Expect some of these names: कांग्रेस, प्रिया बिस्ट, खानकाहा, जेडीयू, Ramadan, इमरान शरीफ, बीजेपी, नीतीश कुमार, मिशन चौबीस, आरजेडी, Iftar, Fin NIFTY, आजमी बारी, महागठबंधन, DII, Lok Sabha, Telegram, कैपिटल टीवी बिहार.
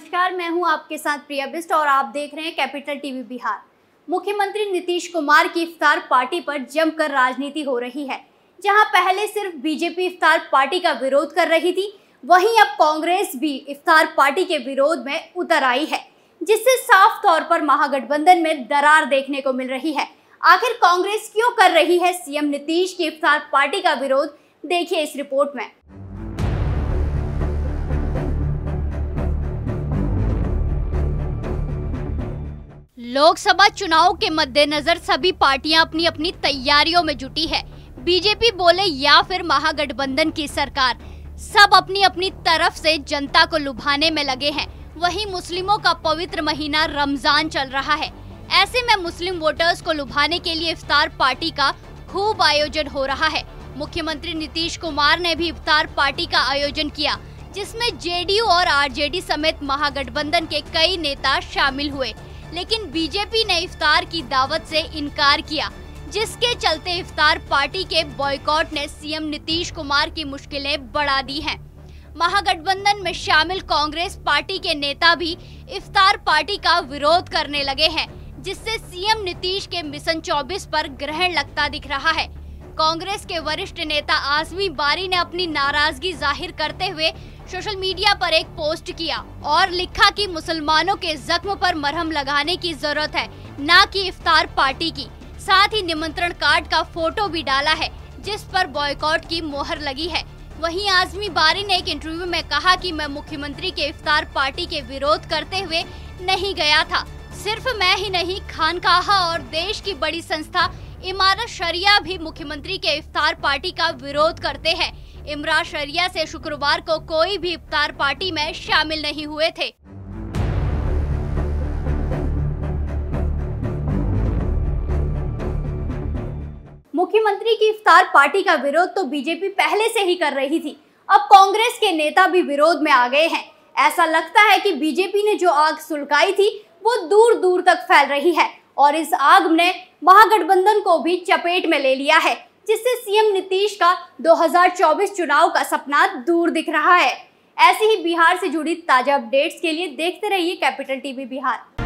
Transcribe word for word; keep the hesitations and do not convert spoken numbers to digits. नमस्कार, मैं हूं आपके साथ प्रिया बिस्ट और आप देख रहे हैं कैपिटल टीवी बिहार। मुख्यमंत्री नीतीश कुमार की इफ्तार पार्टी पर जमकर राजनीति हो रही है। जहां पहले सिर्फ बीजेपी इफ्तार पार्टी का विरोध कर रही थी, वहीं अब कांग्रेस भी इफ्तार पार्टी के विरोध में उतर आई है, जिससे साफ तौर पर महागठबंधन में दरार देखने को मिल रही है। आखिर कांग्रेस क्यों कर रही है सीएम नीतीश की इफ्तार पार्टी का विरोध, देखिए इस रिपोर्ट में। लोकसभा चुनाव के मद्देनजर सभी पार्टियां अपनी अपनी तैयारियों में जुटी है। बीजेपी बोले या फिर महागठबंधन की सरकार, सब अपनी अपनी तरफ से जनता को लुभाने में लगे हैं। वहीं मुस्लिमों का पवित्र महीना रमजान चल रहा है, ऐसे में मुस्लिम वोटर्स को लुभाने के लिए इफ्तार पार्टी का खूब आयोजन हो रहा है। मुख्यमंत्री नीतीश कुमार ने भी इफ्तार पार्टी का आयोजन किया, जिसमें जेडीयू और आरजेडी समेत महागठबंधन के कई नेता शामिल हुए, लेकिन बीजेपी ने इफ्तार की दावत से इनकार किया, जिसके चलते इफ्तार पार्टी के बॉयकॉट ने सीएम नीतीश कुमार की मुश्किलें बढ़ा दी हैं। महागठबंधन में शामिल कांग्रेस पार्टी के नेता भी इफ्तार पार्टी का विरोध करने लगे हैं, जिससे सीएम नीतीश के मिशन चौबीस पर ग्रहण लगता दिख रहा है। कांग्रेस के वरिष्ठ नेता आजमी बारी ने अपनी नाराजगी जाहिर करते हुए सोशल मीडिया पर एक पोस्ट किया और लिखा कि मुसलमानों के जख्म पर मरहम लगाने की जरूरत है, ना कि इफ्तार पार्टी की। साथ ही निमंत्रण कार्ड का फोटो भी डाला है, जिस पर बॉयकॉट की मोहर लगी है। वहीं आजमी बारी ने एक इंटरव्यू में कहा कि मैं मुख्यमंत्री के इफ्तार पार्टी के विरोध करते हुए नहीं गया था, सिर्फ मैं ही नहीं, खानकाहा और देश की बड़ी संस्था इमरान शरीफ भी मुख्यमंत्री के इफ्तार पार्टी का विरोध करते हैं। इमरान शरीफ से शुक्रवार को कोई भी इफ्तार पार्टी में शामिल नहीं हुए थे। मुख्यमंत्री की इफ्तार पार्टी का विरोध तो बीजेपी पहले से ही कर रही थी, अब कांग्रेस के नेता भी विरोध में आ गए हैं। ऐसा लगता है कि बीजेपी ने जो आग सुलगाई थी वो दूर दूर तक फैल रही है और इस आग ने महागठबंधन को भी चपेट में ले लिया है, जिससे सीएम नीतीश का दो हज़ार चौबीस चुनाव का सपना दूर दिख रहा है। ऐसे ही बिहार से जुड़ी ताजा अपडेट्स के लिए देखते रहिए कैपिटल टीवी बिहार।